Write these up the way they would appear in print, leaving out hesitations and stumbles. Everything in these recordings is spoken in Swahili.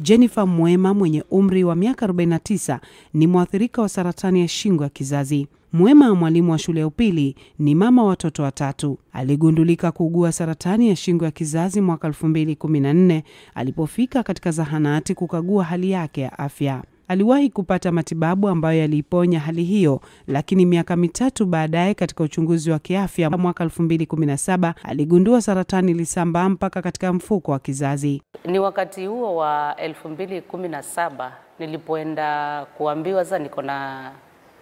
Jennifer Mwema mwenye umri wa miaka 49 ni mwathirika wa saratani ya shingo ya kizazi. Mwema, mwalimu wa shule ya upili, ni mama watoto watatu. Aligundulika kuugua saratani ya shingo ya kizazi mwaka 2014 alipofika katika zahanati kukagua hali yake ya afya. Aliwahi kupata matibabu ambayo yaliiponya hali hiyo, lakini miaka mitatu baadaye katika uchunguzi wa kiafya mwaka 2017 aligundua saratani ilisambaa mpaka katika mfuko wa kizazi. Ni wakati huo wa 2017 nilipoenda kuambiwa za niko na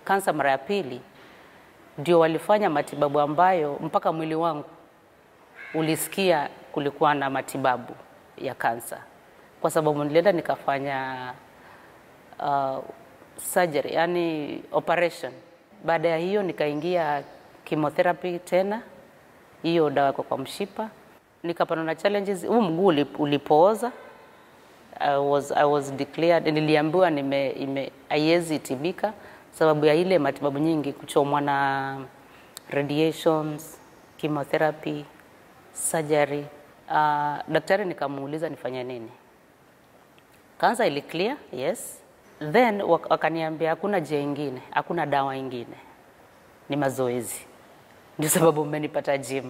kansa mara ya pili, ndio walifanya matibabu ambayo mpaka mwili wangu ulisikia kulikuwa na matibabu ya kansa, kwa sababu nilienda nikafanya surgery, yani operation. Baada ya hiyo nikaingia chemotherapy tena, hiyo dawa kwa mshipa. Nikapana na challenges, mguu ulipooza. I was declared, niliambiwa haiwezi tibika sababu ya ile matibabu nyingi, kuchomwa na radiations, chemotherapy, surgery. Daktari nikamuuliza nifanye nini. Kansa ili clear, yes. Then wakaniambia hakuna njia nyingine, hakuna dawa nyingine, ni mazoezi. Ndio sababu mmenipata gym.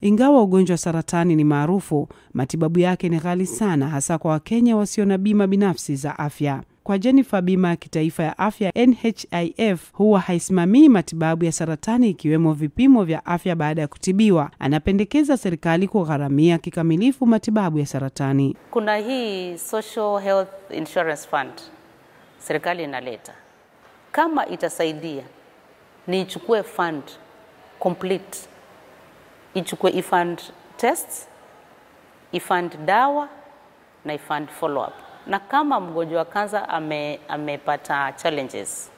Ingawa ugonjwa wa saratani ni maarufu, matibabu yake ni ghali sana, hasa kwa Wakenya wasio na bima binafsi za afya. Kwa Jennifer, bima ya kitaifa ya afya NHIF huwa haisimamii matibabu ya saratani, ikiwemo vipimo vya afya baada ya kutibiwa. Anapendekeza serikali kugharamia kikamilifu matibabu ya saratani. Kuna hii Social Health Insurance Fund serikali inaleta. Kama itasaidia, ni ichukue fund complete. Ichukue ifund tests, ifund dawa, na ifund follow up. Na kama mgonjwa wa kansa amepata challenges,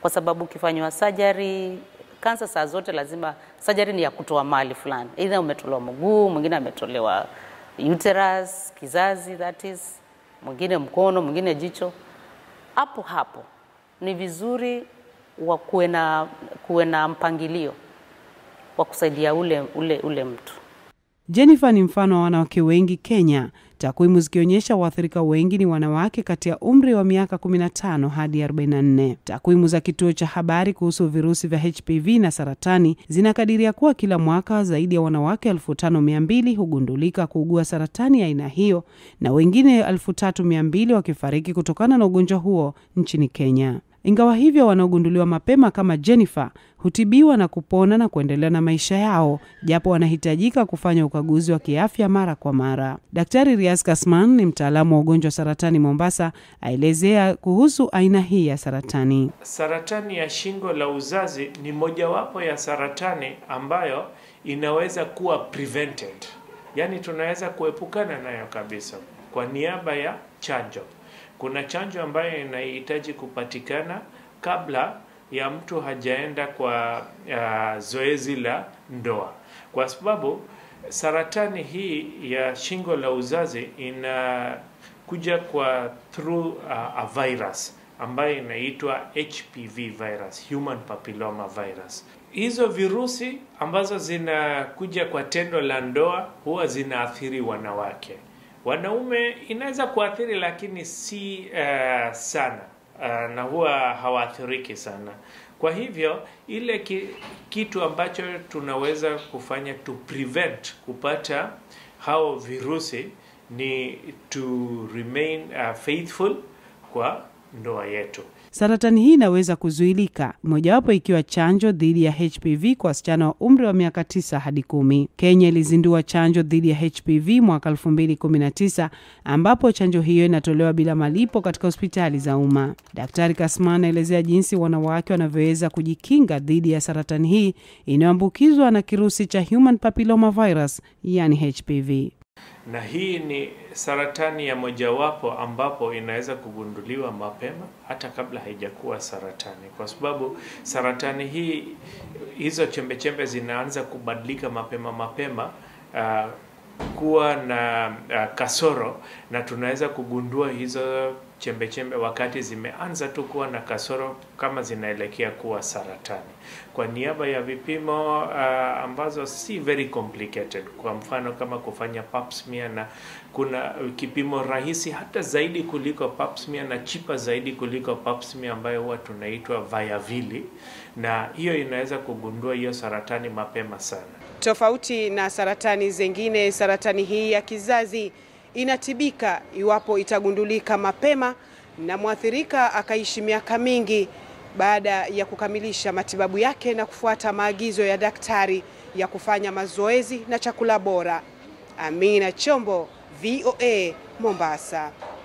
kwa sababu kifanywa surgery, kansa saa zote lazima surgery ni ya kutoa mali fulani. Either umetolewa mguu, mwingine ametolewa uterus, kizazi, that is, mwingine mkono, mwingine jicho. Hapo ni vizuri kuwe na mpangilio wa kusaidia ule mtu. Jennifer ni mfano wa wanawake wengi Kenya, takwimu zikionyesha waathirika wengi ni wanawake kati ya umri wa miaka 15 hadi 44. Takwimu za kituo cha habari kuhusu virusi vya HPV na saratani zinakadiria kuwa kila mwaka zaidi ya wanawake 5200 hugundulika kuugua saratani ya aina hiyo, na wengine 3200 wakifariki kutokana na ugonjwa huo nchini Kenya. Ingawa hivyo, wanaogunduliwa mapema kama Jennifer hutibiwa na kupona na kuendelea na maisha yao, japo wanahitajika kufanya ukaguzi wa kiafya mara kwa mara. Daktari Riyas Kasman ni mtaalamu wa ugonjwa saratani Mombasa, aelezea kuhusu aina hii ya saratani. Saratani ya shingo la uzazi ni mojawapo ya saratani ambayo inaweza kuwa prevented. Yani tunaweza kuepukana nayo kabisa kwa niaba ya chanjo. Kuna chanjo ambayo inahitaji kupatikana kabla ya mtu hajaenda kwa zoezi la ndoa, kwa sababu saratani hii ya shingo la uzazi inakuja kwa through a virus ambayo inaitwa HPV virus, human papilloma virus. Hizo virusi ambazo zinakuja kwa tendo la ndoa huwa zinaathiri wanawake. Wanaume inaweza kuathiri, lakini si sana, na huwa hawaathiriki sana. Kwa hivyo ile kitu ambacho tunaweza kufanya to prevent kupata hao virusi ni to remain faithful kwa ndoa yetu. Saratani hii inaweza kuzuilika, mojawapo ikiwa chanjo dhidi ya HPV kwa wasichana wa umri wa miaka 9 hadi 10. Kenya ilizindua chanjo dhidi ya HPV mwaka 2019, ambapo chanjo hiyo inatolewa bila malipo katika hospitali za umma. Daktari Kasman anaelezea jinsi wanawake wanavyoweza kujikinga dhidi ya saratani hii inayoambukizwa na kirusi cha human papilloma virus, yani HPV. Na hii ni saratani ya mojawapo ambapo inaweza kugunduliwa mapema hata kabla haijakuwa saratani, kwa sababu saratani hii, hizo chembe zinaanza kubadilika mapema kuwa na kasoro, na tunaweza kugundua hizo chembechembe wakati zimeanza tu kuwa na kasoro kama zinaelekea kuwa saratani. Kwa niaba ya vipimo ambazo si very complicated, kwa mfano kama kufanya pap smear, na kuna kipimo rahisi hata zaidi kuliko pap smear na chipa zaidi kuliko pap smear ambayo huwa tunaitwa viavili, na hiyo inaweza kugundua hiyo saratani mapema sana. Tofauti na saratani zingine, saratani hii ya kizazi inatibika iwapo itagundulika mapema na mwathirika akaishi miaka mingi baada ya kukamilisha matibabu yake na kufuata maagizo ya daktari ya kufanya mazoezi na chakula bora. Amina Chombo, VOA, Mombasa.